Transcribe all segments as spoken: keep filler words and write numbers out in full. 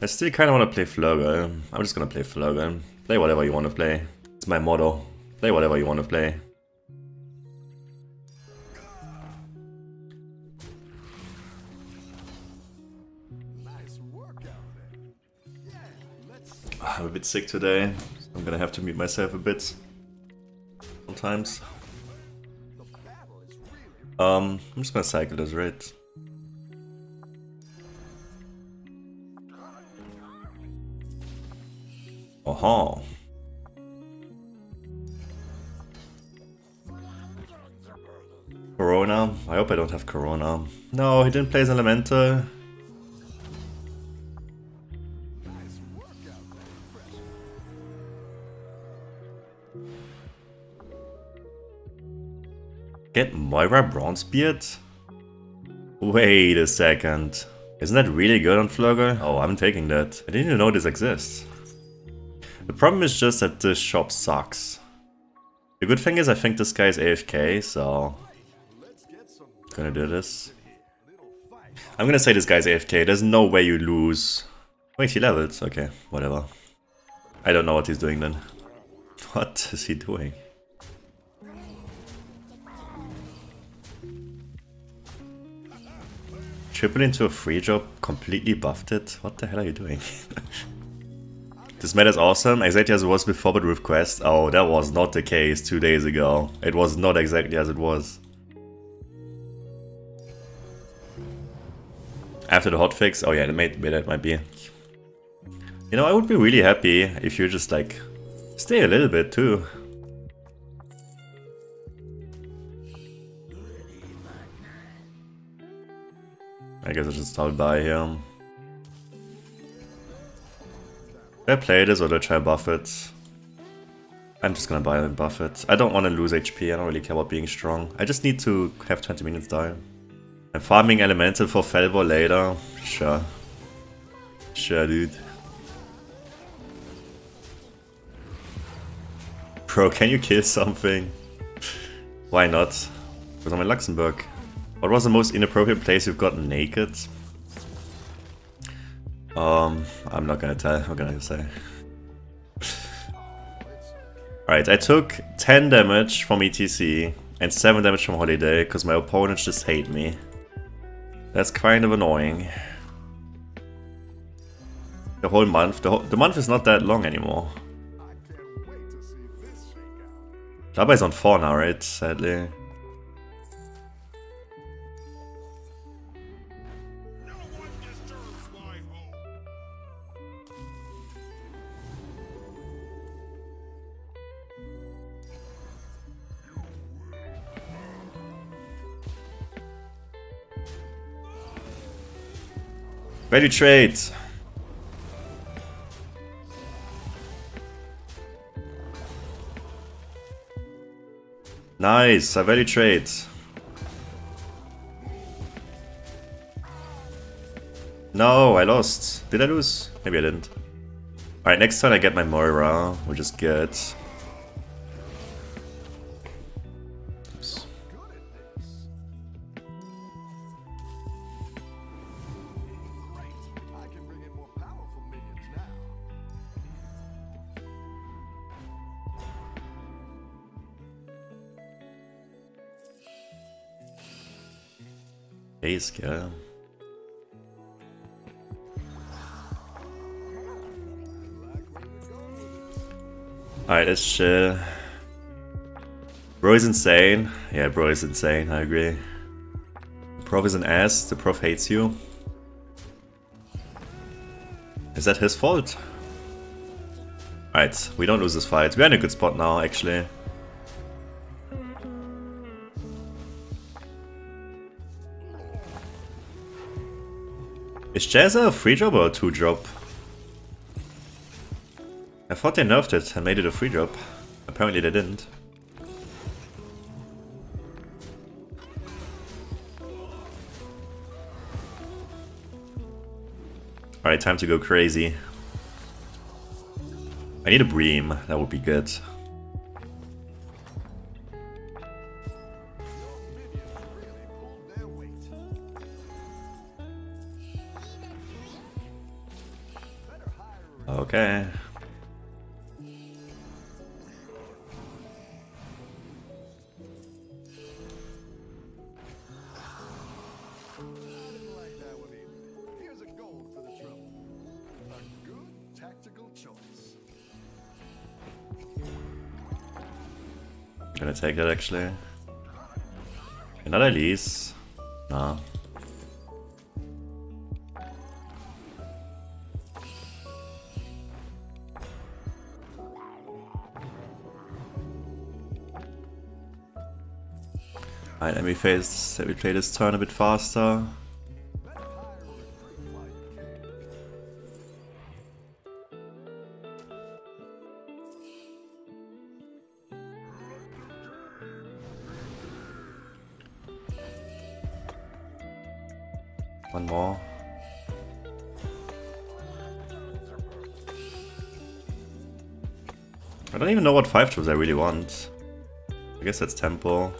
I still kind of want to play Flurgl. I'm just going to play Flurgl. Play whatever you want to play. It's my motto. Play whatever you want to play. I'm a bit sick today, so I'm gonna have to mute myself a bit sometimes. Um, I'm just gonna cycle this, right? Aha! Corona? I hope I don't have Corona. No, he didn't play his Elemental. Get Moira Bronzebeard? Wait a second. Isn't that really good on Flurgl? Oh, I'm taking that. I didn't even know this exists. The problem is just that this shop sucks. The good thing is I think this guy is A F K, so... gonna do this. I'm gonna say this guy's A F K. There's no way you lose. Wait, he leveled. Okay, whatever. I don't know what he's doing then. What is he doing? Triple into a free job, completely buffed it. What the hell are you doing? This meta is awesome, exactly as it was before but with quests. Oh, that was not the case two days ago. It was not exactly as it was. After the hotfix, oh yeah, the meta might be. You know, I would be really happy if you just like, stay a little bit too. I guess I should start by here. Do I play this or do I try buff it? I'm just gonna buy and buff it. I don't want to lose H P, I don't really care about being strong. I just need to have twenty minutes die. I'm farming Elemental for Felbo later. Sure. Sure, dude. Bro, can you kill something? Why not? Because I'm in Luxembourg. What was the most inappropriate place you've gotten naked? Um, I'm not gonna tell, what can I say? Alright, I took ten damage from E T C and seven damage from Holiday because my opponents just hate me. That's kind of annoying. The whole month, the, whole, the month is not that long anymore. Jabba is on four now, right? Sadly. Ready trade! Nice, I value trade. No, I lost. Did I lose? Maybe I didn't. Alright, next turn I get my Moira, which is good. Base girl. Alright, let's chill. Bro is insane. Yeah, bro is insane, I agree. The prof is an ass, the prof hates you. Is that his fault? Alright, we don't lose this fight. We're in a good spot now, actually. Is Jazza a free drop or a two drop? I thought they nerfed it and made it a free drop. Apparently they didn't. Alright, time to go crazy. I need a Bream, that would be good. Okay. Gonna take that actually. Another lease. Nah. Alright, let me face let me play this turn a bit faster. One more. I don't even know what five troops I really want. I guess that's tempo.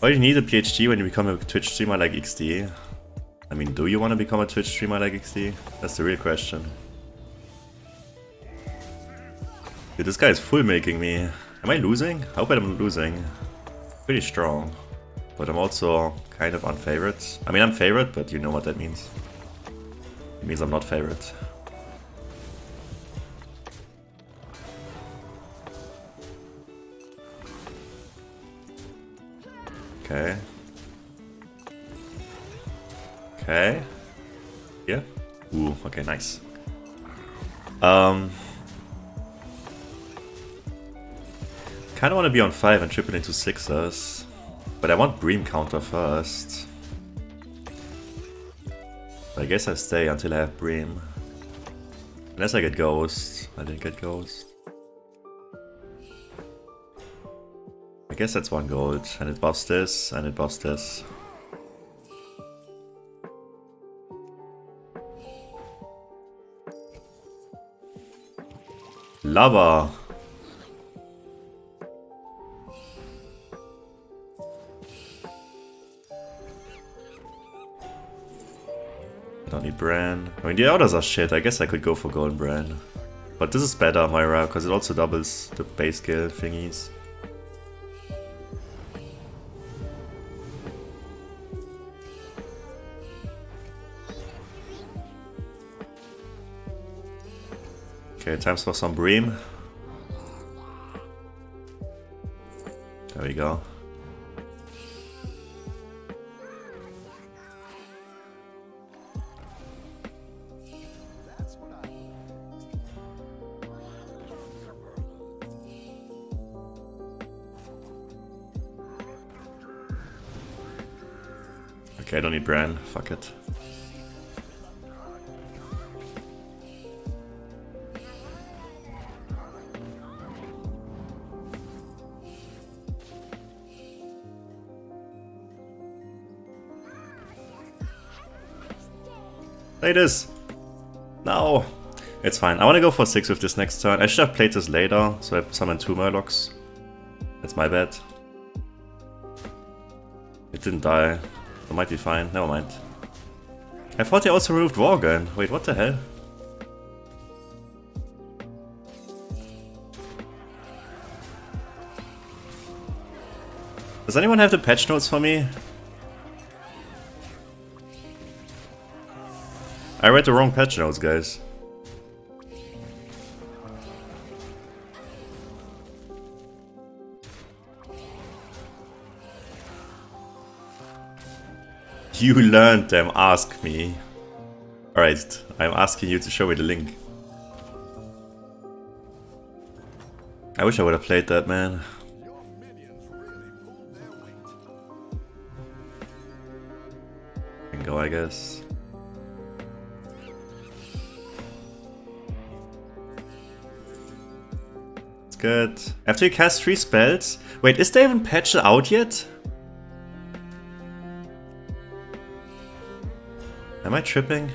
Why do you need a P H D when you become a Twitch streamer like X D? I mean, do you want to become a Twitch streamer like X D? That's the real question. Dude, this guy is full making me. Am I losing? I hope I'm losing. Pretty strong. But I'm also kind of unfavored. I mean, I'm favored, but you know what that means. It means I'm not favored. Okay. Okay. Yeah. Ooh, okay, nice. Um... Kinda wanna be on five and triple into sixes, but I want Bream counter first. But I guess I stay until I have Bream. Unless I get Ghost. I didn't get Ghost. I guess that's one gold, and it buffs this, and it buffs this. Lava! Don't need Bran. I mean, the others are shit. I guess I could go for Golden Bran. But this is better, Moira, because it also doubles the base skill thingies. Okay, times for some Bream. There we go. Okay, I don't need Bran, fuck it. Play this! No! It's fine, I wanna go for six with this next turn. I should have played this later, so I summoned two Murlocs. That's my bad. It didn't die. It might be fine, never mind. I thought they also removed Wargun. Wait, what the hell? Does anyone have the patch notes for me? I read the wrong patch notes, guys. You learned them, ask me. Alright, I'm asking you to show me the link. I wish I would have played that, man. Can go, I guess. It's good. After you cast three spells... Wait, is they even patched out yet? Am I tripping?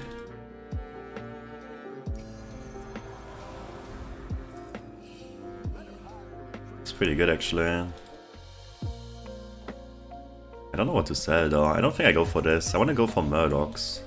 It's pretty good actually. I don't know what to sell though. I don't think I go for this. I want to go for Murlocs.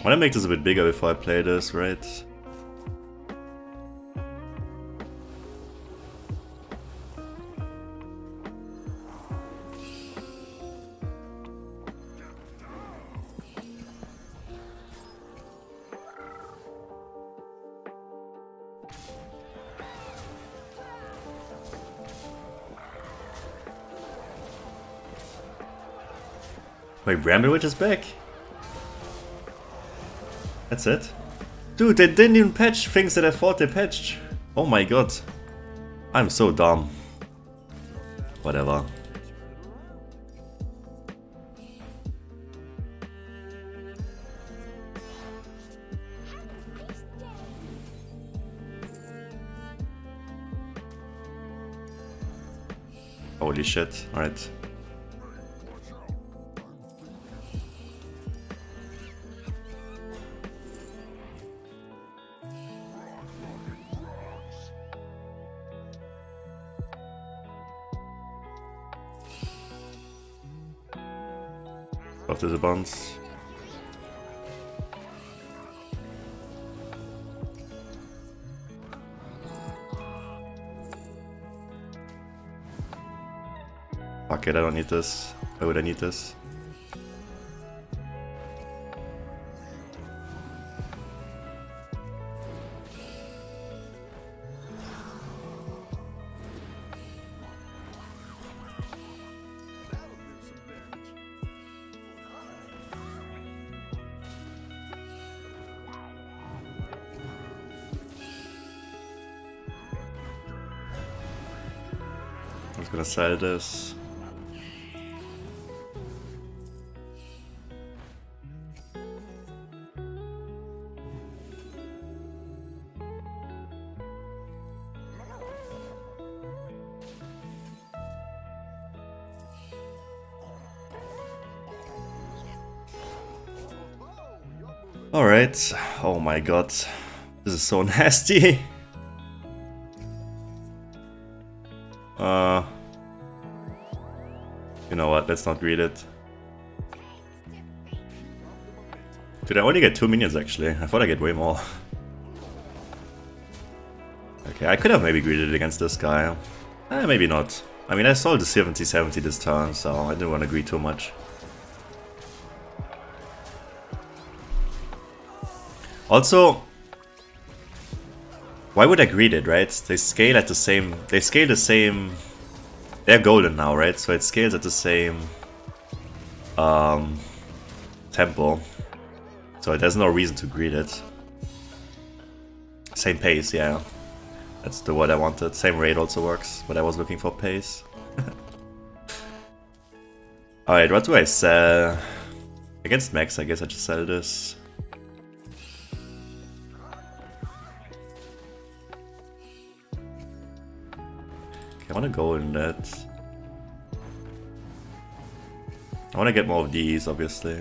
I want to make this a bit bigger before I play this, right? Wait, Rambler Witch is back? That's it. Dude, they didn't even patch things that I thought they patched. Oh my god. I'm so dumb. Whatever. Holy shit. Alright. After the bounce. Fuck it, I don't need this. Why would I need this? I was gonna sell this. All right. Oh my god. This is so nasty. Uh, you know what, let's not read it. Dude, I only get two minions actually. I thought I get way more. Okay, I could have maybe greeted it against this guy. Eh, maybe not. I mean, I sold the seventy seventy this turn, so I didn't want to greed too much. Also, why would I greed it, right? They scale at the same... They scale the same... They're golden now, right? So it scales at the same... Um... tempo. So there's no reason to greed it. Same pace, yeah. That's the word I wanted. Same rate also works, but I was looking for pace. Alright, what do I sell? Against Max, I guess I just sell this. I want to go in that. I want to get more of these, obviously.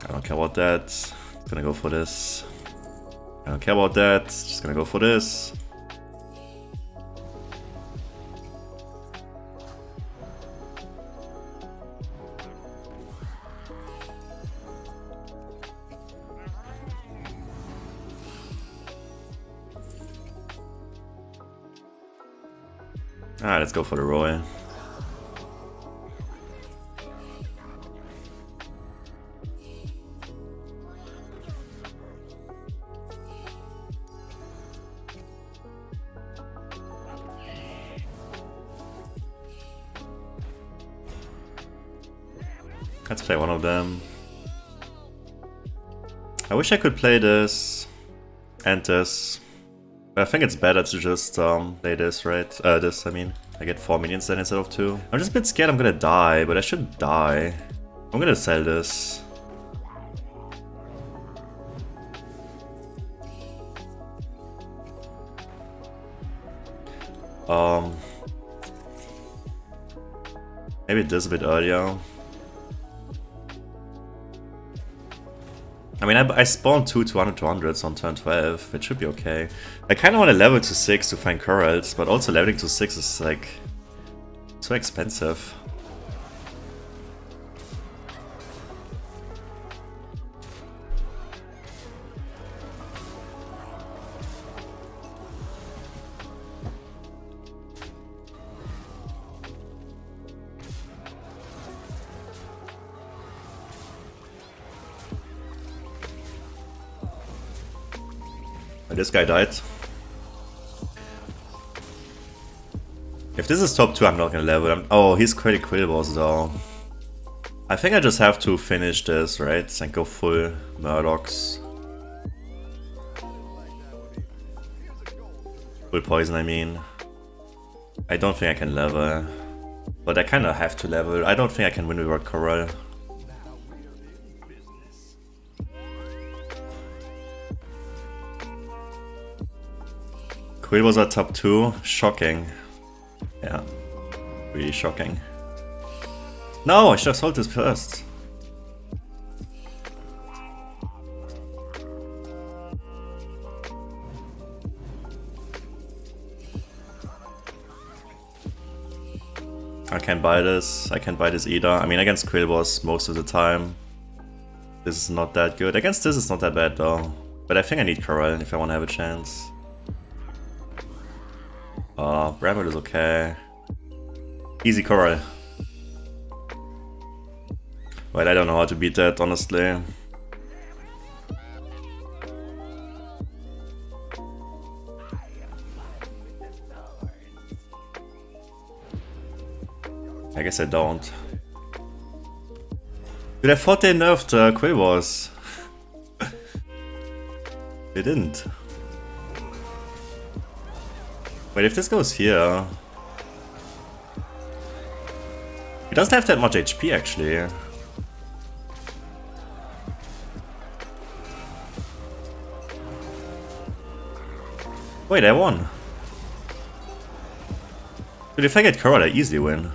I don't care about that. Just gonna go for this. I don't care about that. Just gonna go for this. Alright, let's go for the Roy. Let's play one of them. I wish I could play this. enters. I think it's better to just um, play this, right? Uh, this, I mean. I get four minions then instead of two. I'm just a bit scared I'm gonna die, but I should die. I'm gonna sell this. Um, maybe this a bit earlier. I mean, I, I spawned two two hundred two hundreds on turn twelve, it should be okay. I kinda wanna level to six to find Corals, but also leveling to six is like... so expensive. This guy died. If this is top two, I'm not gonna level. I'm, oh, he's creating Quillboss though. I think I just have to finish this, right? And go full Murlocs. Full poison, I mean. I don't think I can level. But I kinda have to level. I don't think I can win without Coral. Quill was at top two. Shocking. Yeah. Really shocking. No! I should have sold this first. I can't buy this. I can't buy this either. I mean, against Quill was most of the time. This is not that good. Against this it's not that bad though. But I think I need Corral if I want to have a chance. Uh, Rambler is okay. Easy Coral. Well, I don't know how to beat that, honestly. I guess I don't. Dude, I thought they nerfed uh, Quill Wars. They didn't. Wait, if this goes here... he doesn't have that much H P, actually. Wait, I won. Dude, if I get Coral, I easily win.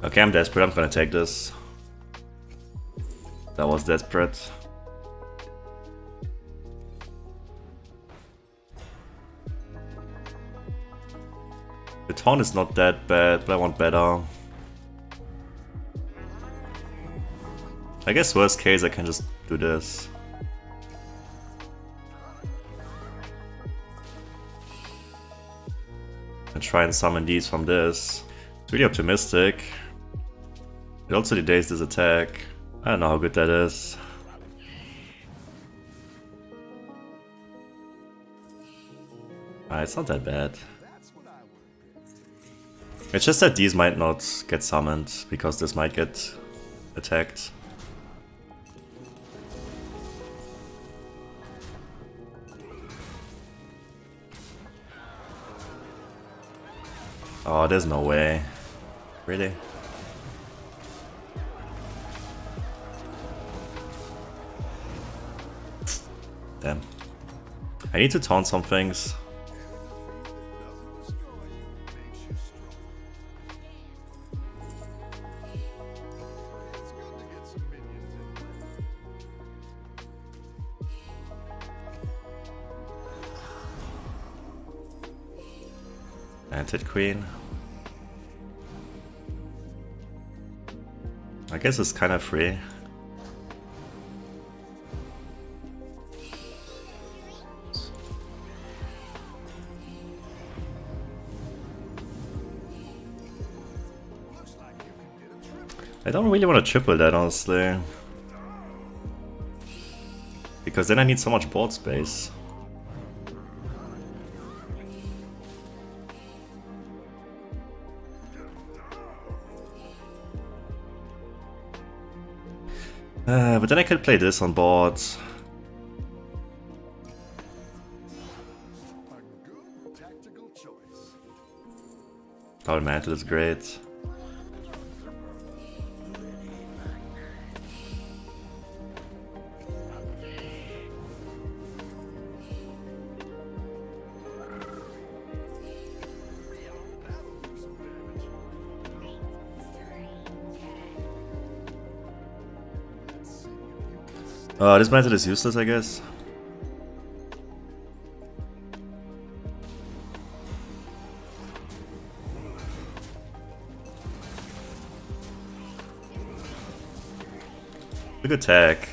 Okay, I'm desperate, I'm gonna take this. That was desperate. The taunt is not that bad, but I want better. I guess worst case I can just do this. And try and summon these from this. It's really optimistic. It also delays this attack. I don't know how good that is. Ah, it's not that bad. It's just that these might not get summoned, because this might get attacked. Oh, there's no way. Really? Damn. I need to taunt some things. Anted Queen. I guess it's kind of free. I don't really want to triple that, honestly. Because then I need so much board space. Uh, but then I could play this on board. Power Mantle is great. Uh, this method is useless, I guess. Big attack.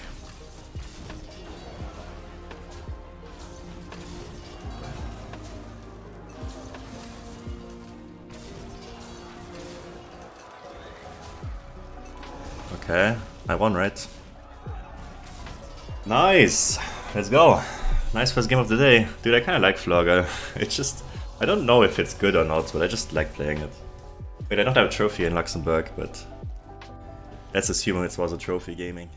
Okay, I won, right? Nice! Let's go! Nice first game of the day. Dude, I kinda like Flurgl. It's just... I don't know if it's good or not, but I just like playing it. Wait, I don't have a trophy in Luxembourg, but... let's assume it was a trophy gaming.